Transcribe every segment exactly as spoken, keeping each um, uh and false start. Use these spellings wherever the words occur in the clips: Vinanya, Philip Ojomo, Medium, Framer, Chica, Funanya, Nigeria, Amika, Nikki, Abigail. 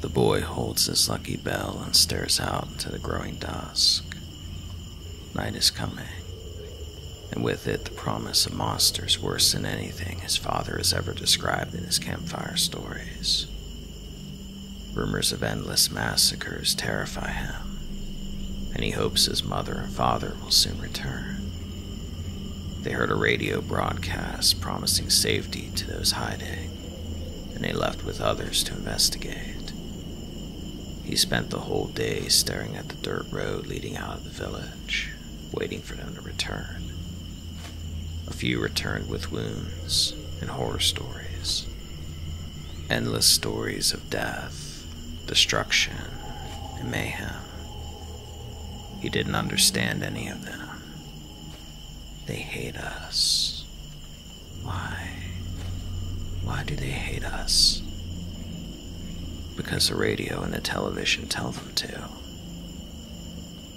The boy holds his lucky bell and stares out into the growing dusk. Night is coming, and with it the promise of monsters worse than anything his father has ever described in his campfire stories. Rumors of endless massacres terrify him, and he hopes his mother and father will soon return. They heard a radio broadcast promising safety to those hiding, and they left with others to investigate. He spent the whole day staring at the dirt road leading out of the village, waiting for them to return. A few returned with wounds and horror stories. Endless stories of death, destruction, and mayhem. He didn't understand any of them. They hate us. Why? Why do they hate us? Because the radio and the television tell them to.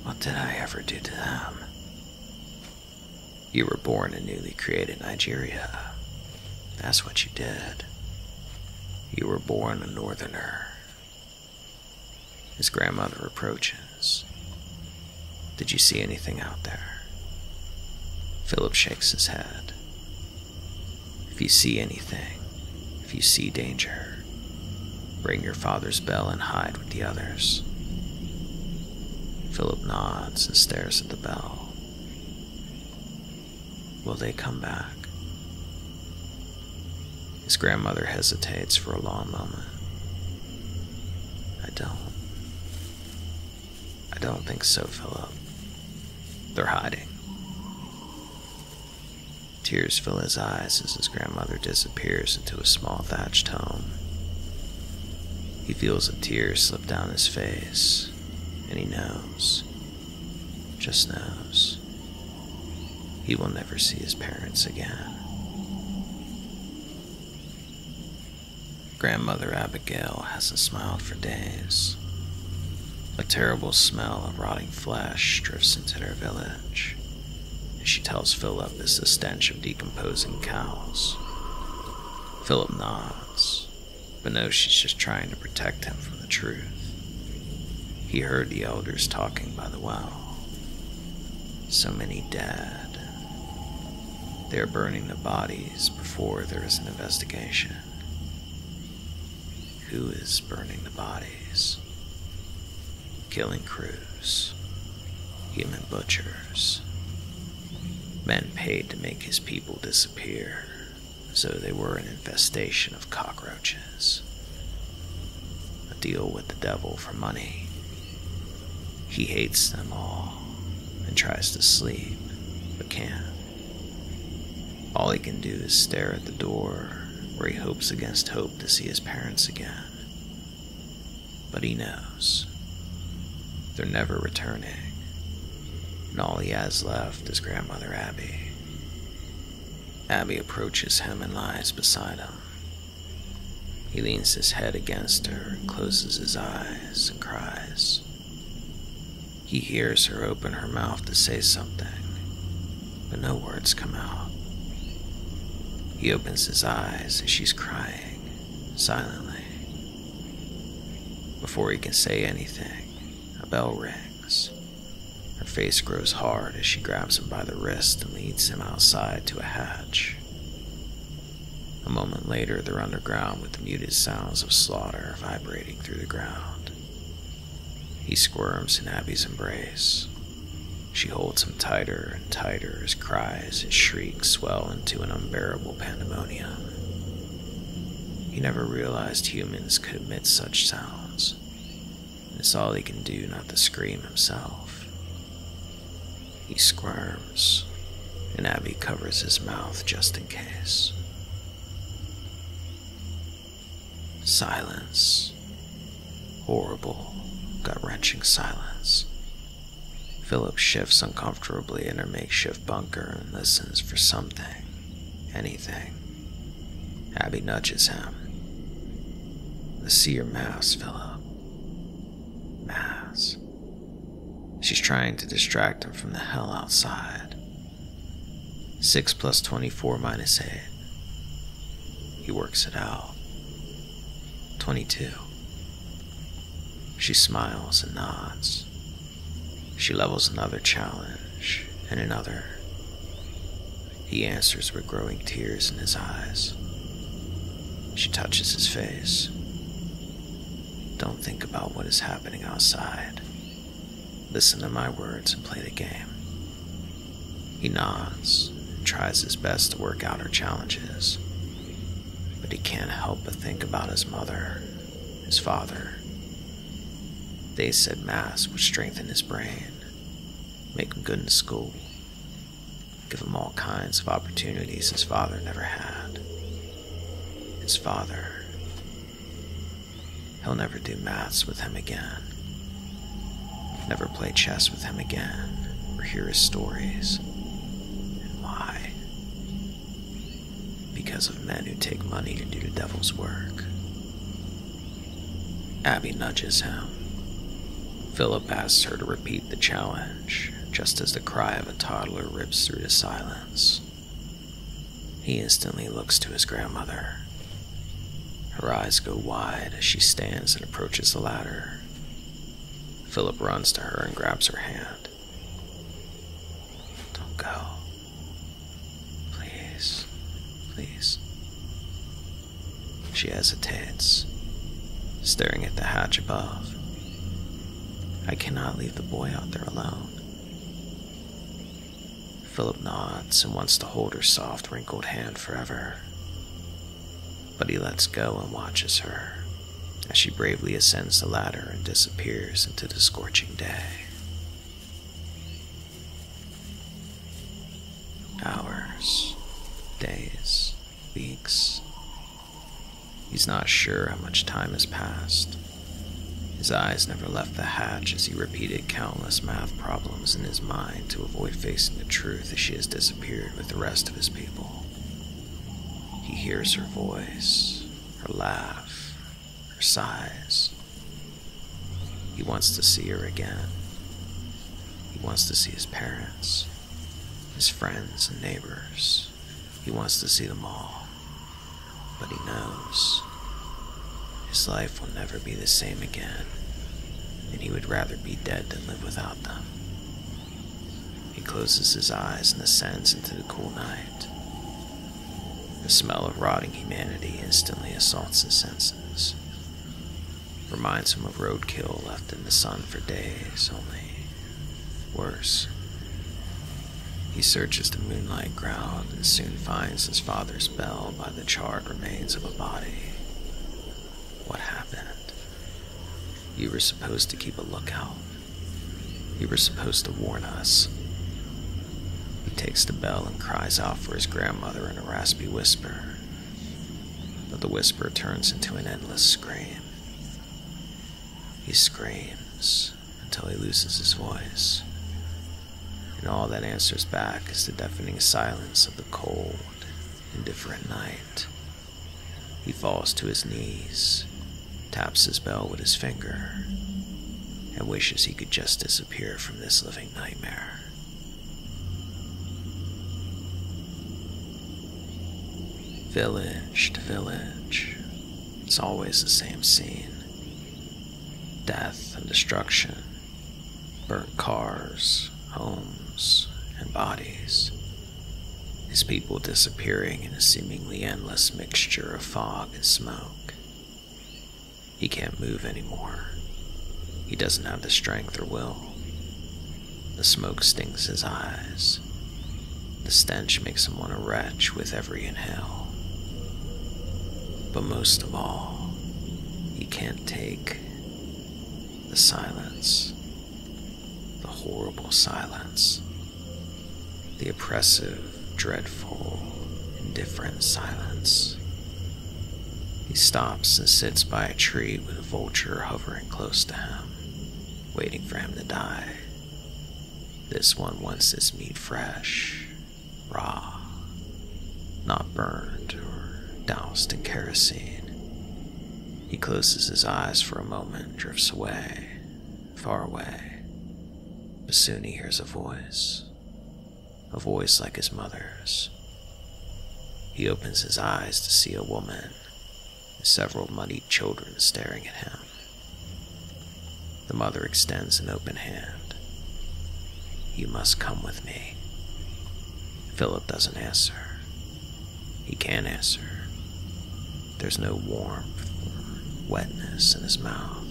What did I ever do to them? You were born in newly created Nigeria. That's what you did. You were born a northerner. His grandmother approaches. Did you see anything out there? Philip shakes his head. If you see anything, if you see danger, ring your father's bell and hide with the others. Philip nods and stares at the bell. Will they come back? His grandmother hesitates for a long moment. I don't. I don't think so, Philip. They're hiding. Tears fill his eyes as his grandmother disappears into a small thatched home. He feels a tear slip down his face, and he knows, just knows, he will never see his parents again. Grandmother Abigail hasn't smiled for days. A terrible smell of rotting flesh drifts into their village, and she tells Philip it's the stench of decomposing cows. Philip nods, but knows she's just trying to protect him from the truth. He heard the elders talking by the well. So many dead. They are burning the bodies before there is an investigation. Who is burning the bodies? Killing crews, human butchers, men paid to make his people disappear as though they were an infestation of cockroaches. A deal with the devil for money. He hates them all and tries to sleep, but can't. All he can do is stare at the door where he hopes against hope to see his parents again. But he knows. They're never returning, and all he has left is Grandmother Abby. Abby approaches him and lies beside him. He leans his head against her and closes his eyes and cries. He hears her open her mouth to say something, but no words come out. He opens his eyes and she's crying, silently. Before he can say anything, bell rings. Her face grows hard as she grabs him by the wrist and leads him outside to a hatch. A moment later, they're underground with the muted sounds of slaughter vibrating through the ground. He squirms in Abby's embrace. She holds him tighter and tighter as cries and shrieks swell into an unbearable pandemonium. He never realized humans could emit such sounds. It's all he can do not to scream himself. He squirms, and Abby covers his mouth just in case. Silence. Horrible, gut-wrenching silence. Philip shifts uncomfortably in her makeshift bunker and listens for something, anything. Abby nudges him. "I see your mask, Philip." Mass. She's trying to distract him from the hell outside. Six plus twenty-four minus eight. He works it out. Twenty-two. She smiles and nods. She levels another challenge and another. He answers with growing tears in his eyes. She touches his face. Don't think about what is happening outside. Listen to my words and play the game. He nods and tries his best to work out her challenges. But he can't help but think about his mother, his father. They said mass would strengthen his brain, make him good in school, give him all kinds of opportunities his father never had. His father. He'll never do maths with him again. Never play chess with him again, or hear his stories. And why? Because of men who take money to do the devil's work. Abby nudges him. Philip asks her to repeat the challenge, just as the cry of a toddler rips through the silence. He instantly looks to his grandmother. Her eyes go wide as she stands and approaches the ladder. Philip runs to her and grabs her hand. Don't go. Please. Please. She hesitates, staring at the hatch above. I cannot leave the boy out there alone. Philip nods and wants to hold her soft, wrinkled hand forever. But he lets go and watches her as she bravely ascends the ladder and disappears into the scorching day. Hours, days, weeks. He's not sure how much time has passed. His eyes never left the hatch as he repeated countless math problems in his mind to avoid facing the truth as she has disappeared with the rest of his people. He hears her voice, her laugh, her sighs. He wants to see her again. He wants to see his parents, his friends and neighbors. He wants to see them all. But he knows his life will never be the same again, and he would rather be dead than live without them. He closes his eyes and ascends into the cool night. The smell of rotting humanity instantly assaults his senses. Reminds him of roadkill left in the sun for days, only worse. He searches the moonlight ground and soon finds his father's bell by the charred remains of a body. What happened? You were supposed to keep a lookout. You were supposed to warn us. He takes the bell and cries out for his grandmother in a raspy whisper, but the whisper turns into an endless scream. He screams until he loses his voice, and all that answers back is the deafening silence of the cold, indifferent night. He falls to his knees, taps his bell with his finger, and wishes he could just disappear from this living nightmare. Village to village, it's always the same scene. Death and destruction, burnt cars, homes, and bodies. His people disappearing in a seemingly endless mixture of fog and smoke. He can't move anymore. He doesn't have the strength or will. The smoke stings his eyes. The stench makes him want to retch with every inhale. But most of all, he can't take the silence, the horrible silence, the oppressive, dreadful, indifferent silence. He stops and sits by a tree with a vulture hovering close to him, waiting for him to die. This one wants his meat fresh, raw, not burned or doused in kerosene. He closes his eyes for a moment and drifts away, far away. But soon he hears a voice, a voice like his mother's. He opens his eyes to see a woman and several muddied children staring at him. The mother extends an open hand. You must come with me. Philip doesn't answer. He can't answer. There's no warmth or wetness in his mouth.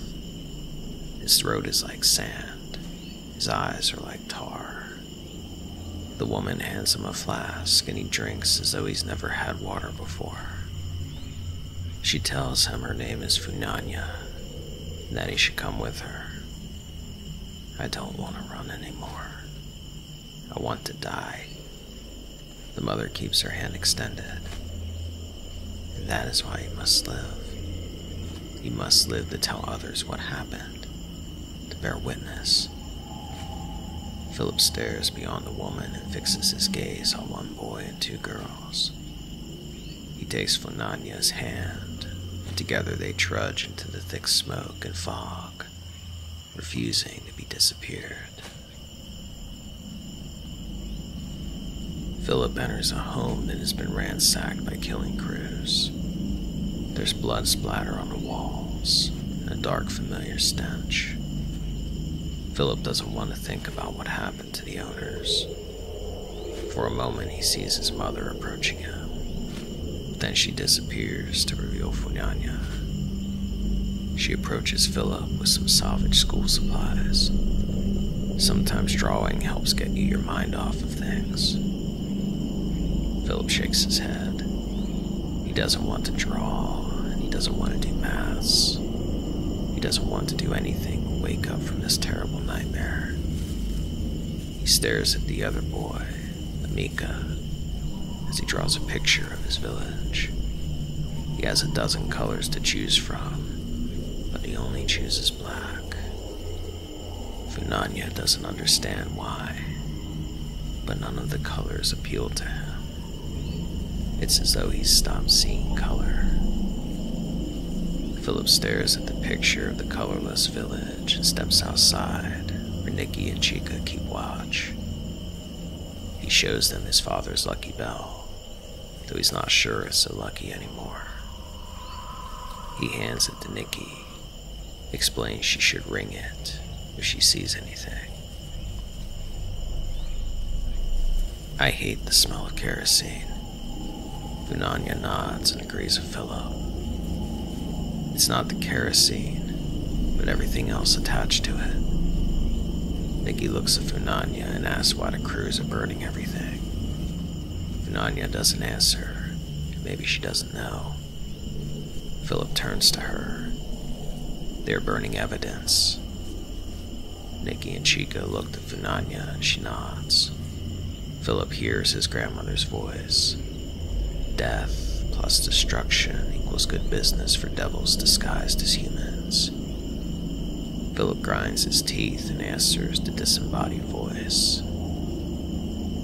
His throat is like sand. His eyes are like tar. The woman hands him a flask, and he drinks as though he's never had water before. She tells him her name is Funanya, and that he should come with her. I don't want to run anymore. I want to die. The mother keeps her hand extended. And that is why you must live. You must live to tell others what happened, to bear witness. Philip stares beyond the woman and fixes his gaze on one boy and two girls. He takes Funanya's hand, and together they trudge into the thick smoke and fog, refusing to be disappeared. Philip enters a home that has been ransacked by killing crews. There's blood splatter on the walls, and a dark, familiar stench. Philip doesn't want to think about what happened to the owners. For a moment, he sees his mother approaching him. Then she disappears to reveal Funanya. She approaches Philip with some salvaged school supplies. Sometimes drawing helps get you your mind off of things. Philip shakes his head. He doesn't want to draw, and he doesn't want to do maths. He doesn't want to do anything but wake up from this terrible nightmare. He stares at the other boy, Amika, as he draws a picture of his village. He has a dozen colors to choose from, but he only chooses black. Funanya doesn't understand why, but none of the colors appeal to him. It's as though he's stopped seeing color. Philip stares at the picture of the colorless village and steps outside, where Nikki and Chica keep watch. He shows them his father's lucky bell, though he's not sure it's so lucky anymore. He hands it to Nikki, explains she should ring it if she sees anything. I hate the smell of kerosene. Funanya nods and agrees with Philip. It's not the kerosene, but everything else attached to it. Nikki looks at Funanya and asks why the crews are burning everything. Funanya doesn't answer, and maybe she doesn't know. Philip turns to her. They're burning evidence. Nikki and Chica looked at Funanya and she nods. Philip hears his grandmother's voice. Death plus destruction equals good business for devils disguised as humans. Philip grinds his teeth and answers the disembodied voice.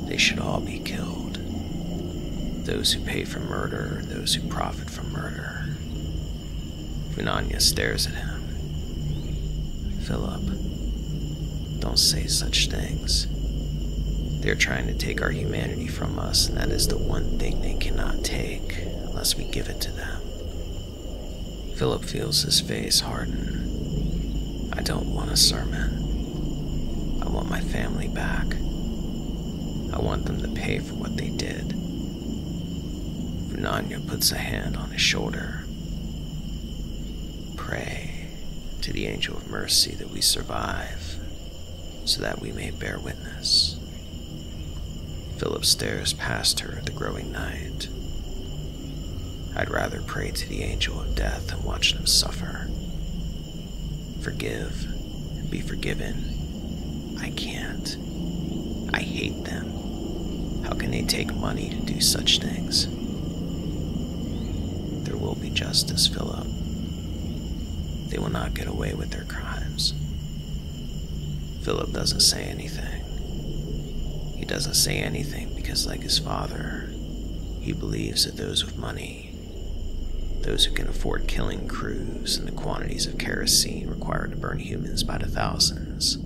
They should all be killed. Those who pay for murder, those who profit from murder. Vinanya stares at him. Philip, don't say such things. They're trying to take our humanity from us, and that is the one thing they cannot take unless we give it to them. Philip feels his face harden. I don't want a sermon. I want my family back. I want them to pay for what they did. Vinanya puts a hand on his shoulder. Pray to the angel of mercy that we survive, so that we may bear witness. Philip stares past her at the growing night. I'd rather pray to the angel of death than watch them suffer. Forgive and be forgiven. I can't. I hate them. How can they take money to do such things? There will be justice, Philip. They will not get away with their crimes. Philip doesn't say anything. He doesn't say anything because, like his father, he believes that those with money, those who can afford killing crews and the quantities of kerosene required to burn humans by the thousands,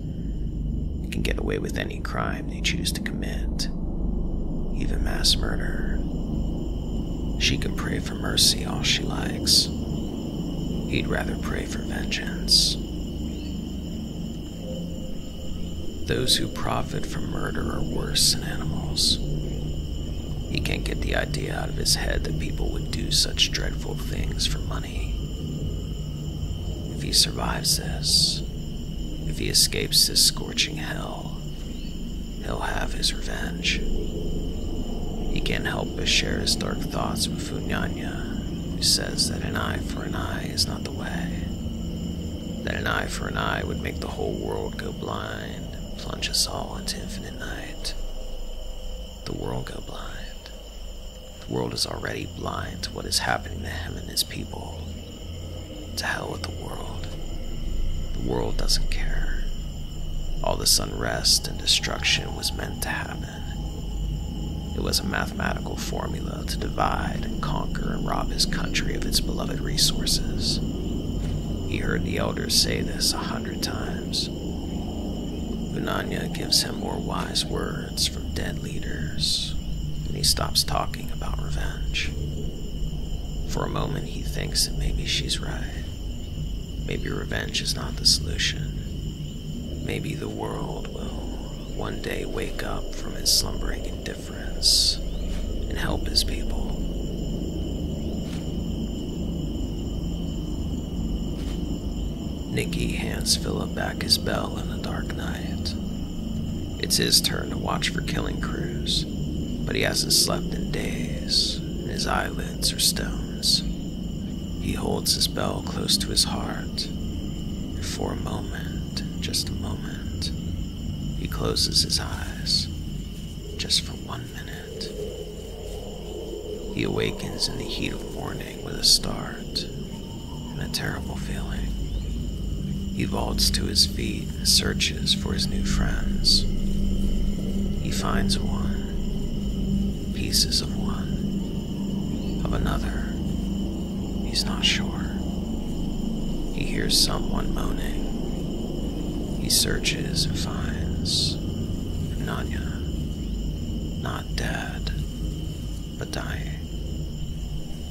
can get away with any crime they choose to commit, even mass murder. She can pray for mercy all she likes. He'd rather pray for vengeance. those who profit from murder are worse than animals. He can't get the idea out of his head that people would do such dreadful things for money. If he survives this, if he escapes this scorching hell, he'll have his revenge. He can't help but share his dark thoughts with Funanya, who says that an eye for an eye is not the way. That an eye for an eye would make the whole world go blind and plunge us all into infinite night. The world go blind. The world is already blind to what is happening to him and his people. To hell with the world. The world doesn't care. All this unrest and destruction was meant to happen. It was a mathematical formula to divide and conquer and rob his country of its beloved resources. He heard the elders say this a hundred times. Vinanya gives him more wise words from dead leaders, and he stops talking about revenge. For a moment he thinks that maybe she's right. Maybe revenge is not the solution. Maybe the world will one day wake up from his slumbering indifference and help his people. Nikki hands Philip back his bell in the dark night. It's his turn to watch for killing crews, but he hasn't slept in days, and his eyelids are stones. He holds his bell close to his heart, and for a moment, just a moment, he closes his eyes, just for one minute. He awakens in the heat of morning with a start and a terrible feeling. He vaults to his feet and searches for his new friends. He finds one, pieces of one, of another. He's not sure. He hears someone moaning. He searches and finds Nanya, not dead, but dying,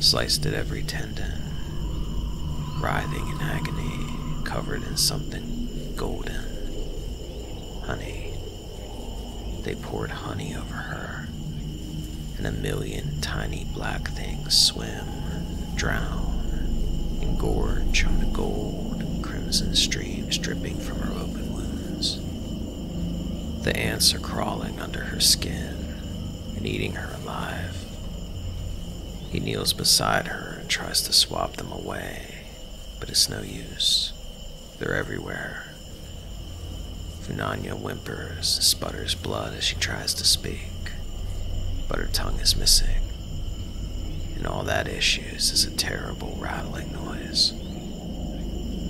sliced at every tendon, writhing in agony, covered in something golden, honey. They poured honey over her, and a million tiny black things swim, drown, engorge on the gold and crimson streams dripping from her open wounds. The ants are crawling under her skin and eating her alive. He kneels beside her and tries to swab them away, but it's no use. They're everywhere. Funanya whimpers and sputters blood as she tries to speak, but her tongue is missing, and all that issues is a terrible rattling noise.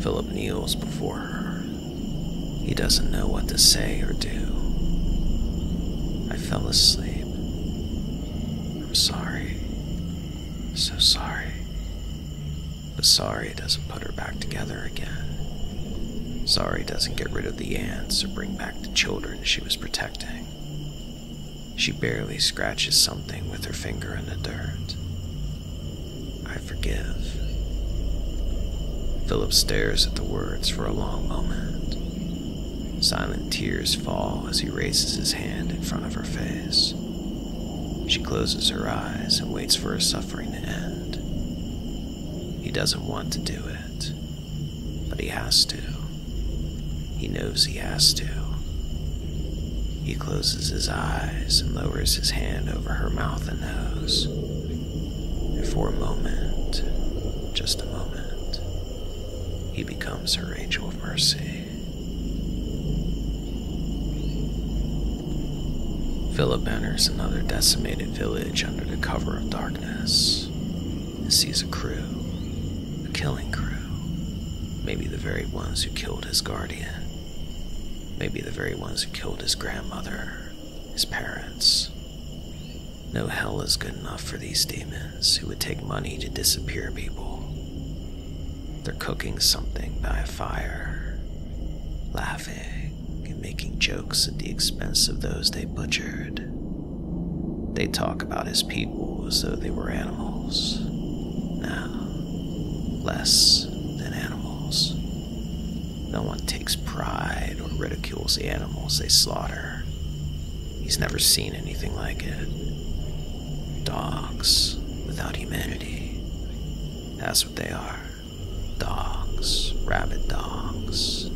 Philip kneels before her. He doesn't know what to say or do. I fell asleep. I'm sorry. So sorry. But sorry doesn't put her back together again. Sorry doesn't get rid of the ants or bring back the children she was protecting. She barely scratches something with her finger in the dirt. I forgive. Philip stares at the words for a long moment. Silent tears fall as he raises his hand in front of her face. She closes her eyes and waits for her suffering to end. He doesn't want to do it, but he has to. He knows he has to. He closes his eyes and lowers his hand over her mouth and nose. And for a moment, just a moment, he becomes her angel of mercy. Philip enters another decimated village under the cover of darkness and sees a crew, a killing crew, maybe the very ones who killed his guardian, maybe the very ones who killed his grandmother, his parents. No hell is good enough for these demons who would take money to disappear people. They're cooking something by a fire, laughing, making jokes at the expense of those they butchered. They talk about his people as though they were animals. Now, less than animals. No one takes pride or ridicules the animals they slaughter. He's never seen anything like it. Dogs without humanity. That's what they are. Dogs, rabid dogs.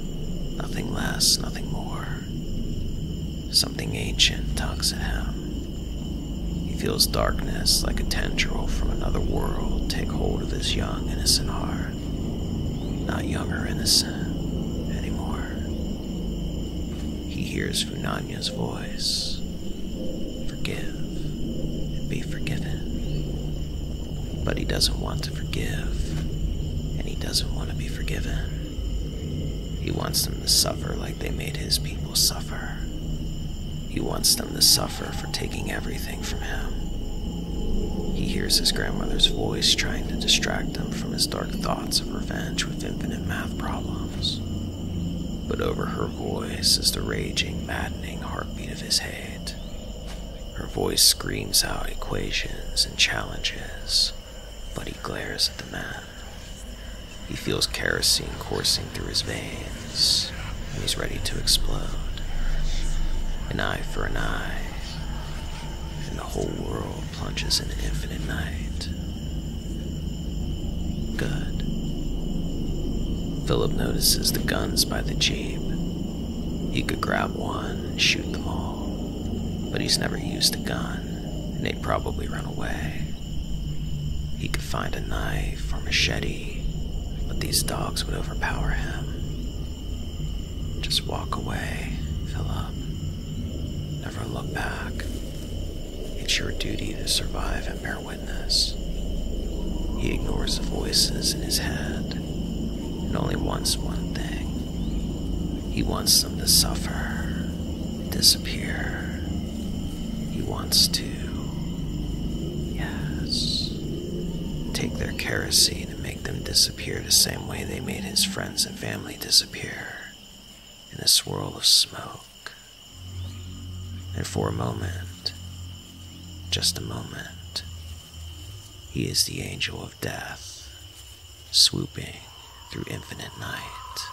Nothing less, nothing more. Something ancient tugs at him. He feels darkness like a tendril from another world take hold of his young, innocent heart. Not young or innocent anymore. He hears Funanya's voice. Forgive and be forgiven. But he doesn't want to forgive, and he doesn't want to be forgiven. He wants them to suffer like they made his people suffer. He wants them to suffer for taking everything from him. He hears his grandmother's voice trying to distract him from his dark thoughts of revenge with infinite math problems. But over her voice is the raging, maddening heartbeat of his hate. Her voice screams out equations and challenges, but he glares at the man. He feels kerosene coursing through his veins, and he's ready to explode. An eye for an eye, and the whole world plunges into infinite night. Good. Philip notices the guns by the Jeep. He could grab one and shoot them all, but he's never used a gun, and they'd probably run away. He could find a knife or machete, but these dogs would overpower him. Just walk away, Philip. Never look back. It's your duty to survive and bear witness. He ignores the voices in his head and only wants one thing. He wants them to suffer, disappear. He wants to, yes, take their kerosene and make them disappear the same way they made his friends and family disappear, in a swirl of smoke. And for a moment, just a moment, he is the angel of death, swooping through infinite night.